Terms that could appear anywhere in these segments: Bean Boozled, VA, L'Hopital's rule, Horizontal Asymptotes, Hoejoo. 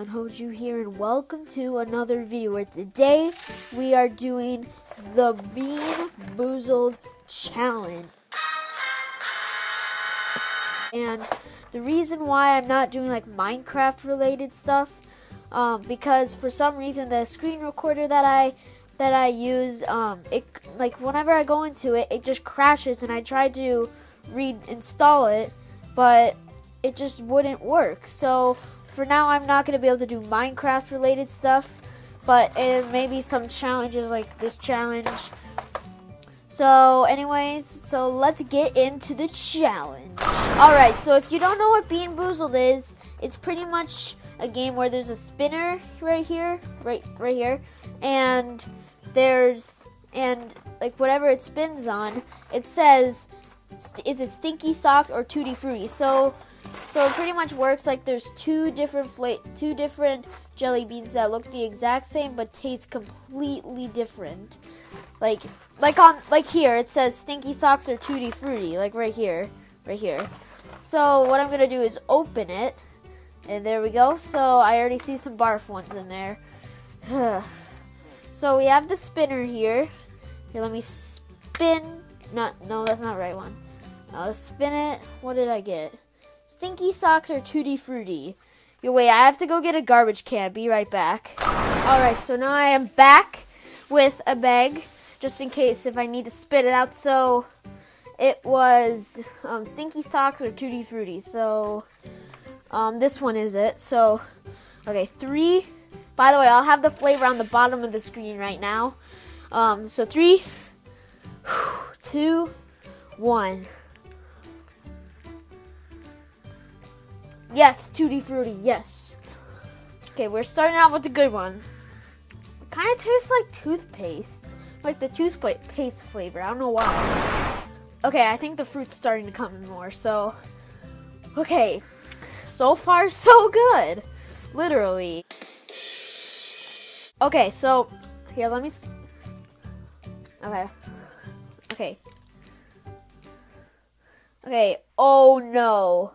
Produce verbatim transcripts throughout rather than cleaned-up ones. everyone, Hoejoo here, and welcome to another video where today we are doing the Bean Boozled challenge. And the reason why I'm not doing like Minecraft related stuff, um, because for some reason the screen recorder that I that I use, um, it like whenever I go into it, it just crashes, and I try to reinstall it, but it just wouldn't work. So for now, I'm not going to be able to do Minecraft related stuff, but and maybe some challenges like this challenge. So anyways, so let's get into the challenge. Alright, so if you don't know what Bean Boozled is, it's pretty much a game where there's a spinner right here, right right here, and there's, and like whatever it spins on, it says, is it Stinky Socks or Tutti Frutti? So So it pretty much works like there's two different fla two different jelly beans that look the exact same but taste completely different. Like like on like here it says Stinky Socks or Tutti Frutti, like right here, right here. So what I'm going to do is open it. And there we go. So I already see some barf ones in there. So we have the spinner here. Here, let me spin. Not no, that's not the right one. I'll spin it. What did I get? Stinky Socks or Tutti Frutti? Yo, wait, I have to go get a garbage can. Be right back. Alright, so now I am back with a bag, just in case if I need to spit it out. So, it was um, Stinky Socks or Tutti Frutti. So, um, this one is it. So, okay, three. By the way, I'll have the flavor on the bottom of the screen right now. Um, so, three, two, one. Yes, Tutti Frutti, yes. Okay, we're starting out with the good one. It kind of tastes like toothpaste. Like the toothpaste flavor, I don't know why. Okay, I think the fruit's starting to come in more, so. Okay, so far so good, literally. Okay, so, here, let me, s okay, okay. Okay, oh no.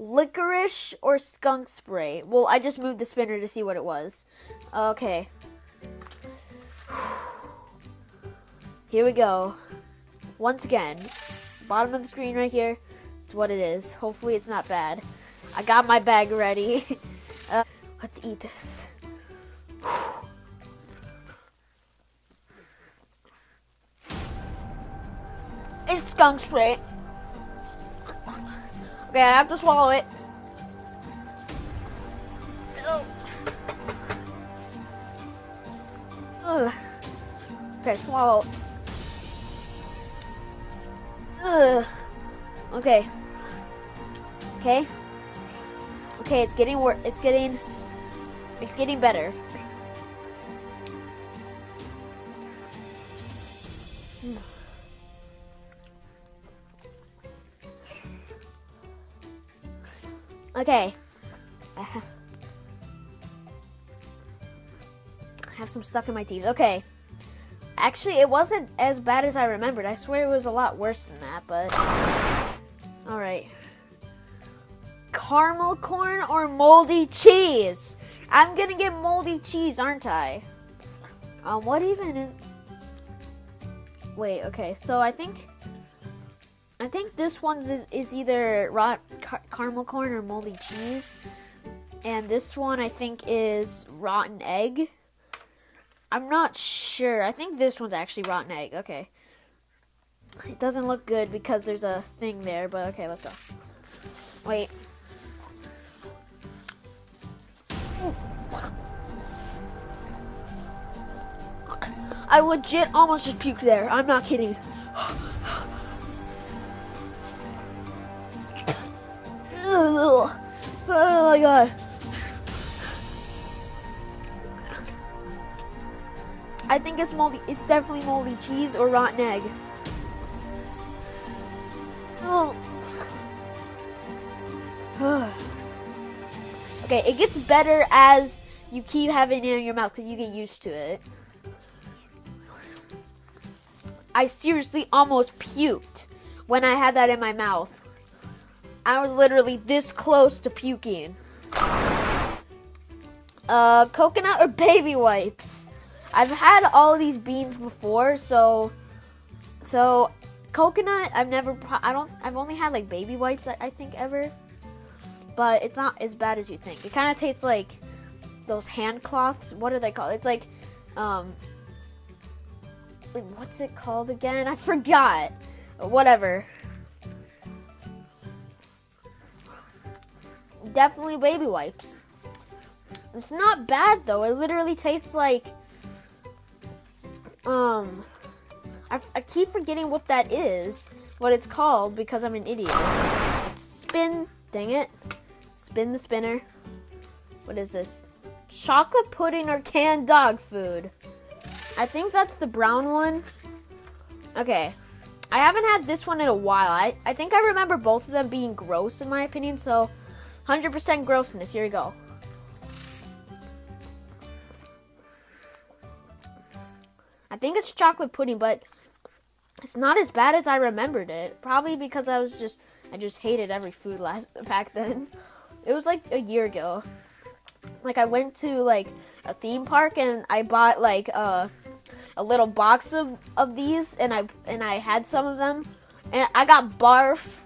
Licorice or skunk spray? Well, I just moved the spinner to see what it was. Okay. Here we go. Once again. Bottom of the screen right here. It's what it is. Hopefully it's not bad. I got my bag ready. uh, let's eat this. It's skunk spray. Okay, I have to swallow it. Ugh. Okay, swallow. Ugh. Okay. Okay. Okay, it's getting worse. It's getting. It's getting better. Mm. Okay, I have some stuck in my teeth. Okay, actually it wasn't as bad as I remembered. I swear it was a lot worse than that, but all right. Caramel corn or moldy cheese? I'm gonna get moldy cheese, aren't I? Um, what even is, wait, okay, so I think I think this one's is, is either raw car caramel corn or moldy cheese. And this one I think is rotten egg. I'm not sure. I think this one's actually rotten egg. Okay. It doesn't look good because there's a thing there, but okay, let's go. Wait. I legit almost just puked there. I'm not kidding. Oh my god. I think it's moldy. It's definitely moldy cheese or rotten egg. Ugh. Okay, it gets better as you keep having it in your mouth because you get used to it. I seriously almost puked when I had that in my mouth. I was literally this close to puking. uh, coconut or baby wipes. I've had all of these beans before, so so coconut. I've never. I don't. I've only had like baby wipes. I, I think ever, but it's not as bad as you think. It kind of tastes like those hand cloths. What are they called? It's like, um, what's it called again? I forgot. Whatever. Definitely baby wipes. It's not bad though. It literally tastes like um I, I keep forgetting what that is, what it's called, because I'm an idiot. It's spin, dang it. Spin the spinner. What is this? Chocolate pudding or canned dog food? I think that's the brown one. Okay. I haven't had this one in a while. I, I think I remember both of them being gross in my opinion, so one hundred percent grossness. Here we go. I think it's chocolate pudding, but it's not as bad as I remembered it. Probably because I was just, I just hated every food last back then. It was like a year ago. Like I went to like a theme park and I bought like a, a little box of, of these and I and I had some of them and I got barf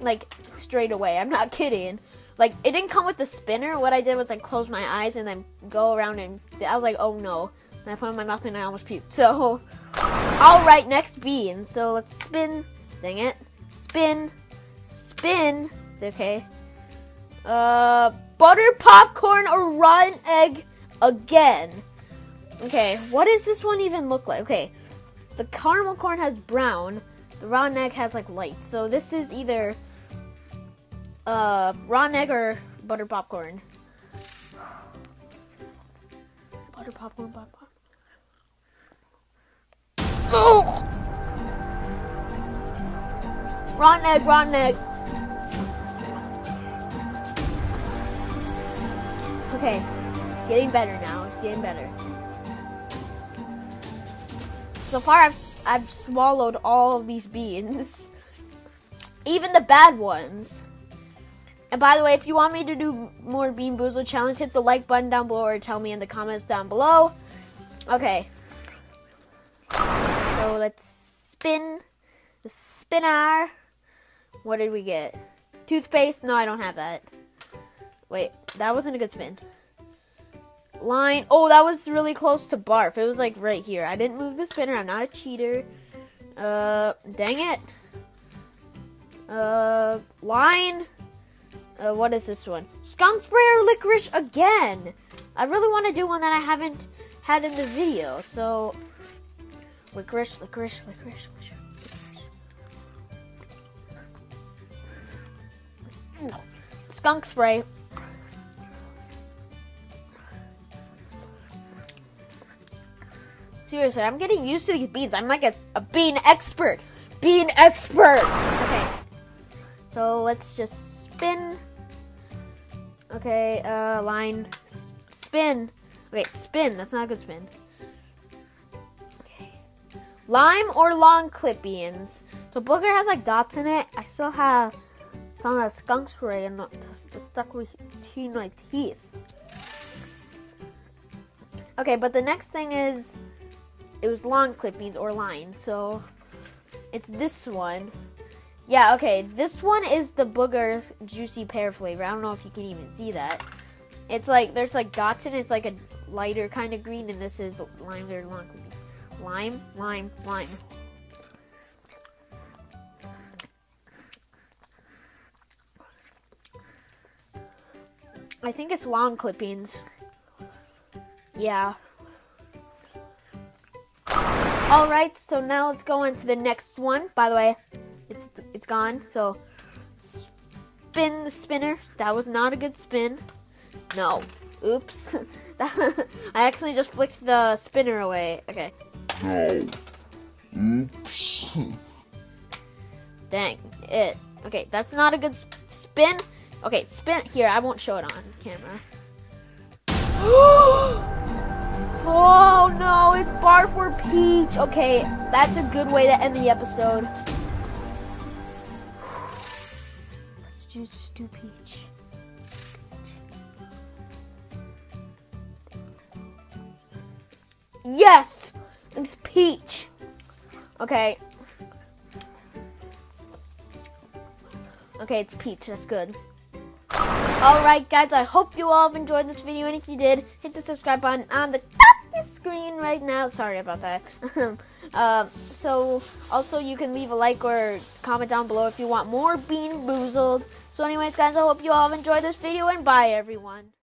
like straight away. I'm not kidding. Like, it didn't come with the spinner. What I did was, like, close my eyes and then go around and... I was like, oh, no. And I put it in my mouth and I almost puked. So, all right, next bean. So, let's spin. Dang it. Spin. Spin. Okay. Uh, butter popcorn or rotten egg again. Okay, what does this one even look like? Okay, the caramel corn has brown. The rotten egg has, like, light. So, this is either... Uh, rotten egg or butter popcorn? Butter popcorn, butter popcorn. Ugh! Rotten egg, rotten egg. Okay, it's getting better now. It's getting better. So far, I've I've swallowed all of these beans, even the bad ones. And by the way, if you want me to do more Bean Boozled challenge, hit the like button down below or tell me in the comments down below. Okay. So let's spin the spinner. What did we get? Toothpaste? No, I don't have that. Wait, that wasn't a good spin. Line. Oh, that was really close to barf. It was like right here. I didn't move the spinner. I'm not a cheater. Uh, dang it. Uh, line. Uh, what is this one? Skunk spray or licorice again? I really want to do one that I haven't had in the video. So, licorice, licorice, licorice, licorice. Skunk spray. Seriously, I'm getting used to these beans. I'm like a, a bean expert. Bean expert. Okay. So, let's just spin. Okay, uh, line. S spin. Okay, spin. That's not a good spin. Okay. Lime or long clip beans? So booger has like dots in it. I still have some of that skunk spray and not just, just stuck with my teeth. Okay, but the next thing is it was long clip beans or lime. So it's this one. Yeah, okay, this one is the Booger's Juicy Pear flavor. I don't know if you can even see that. It's like, there's like dots in it. It's like a lighter kind of green, and this is the lime, they're long. Lime, lime, lime. I think it's long clippings. Yeah. All right, so now let's go on to the next one. By the way, It's, it's gone, so spin the spinner. That was not a good spin. No. Oops. I actually just flicked the spinner away. Okay. No. Oops. Dang it. Okay, that's not a good sp spin. Okay, spin. Here, I won't show it on camera. Oh, no. It's barf or peach. Okay, that's a good way to end the episode. Let's do peach. Yes! It's peach. Okay. Okay, it's peach. That's good. Alright, guys. I hope you all have enjoyed this video. And if you did, hit the subscribe button on the top of the screen right now. Sorry about that. uh, so, also, you can leave a like or comment down below if you want more Bean Boozled. So, anyways, guys, I hope you all have enjoyed this video. And bye, everyone.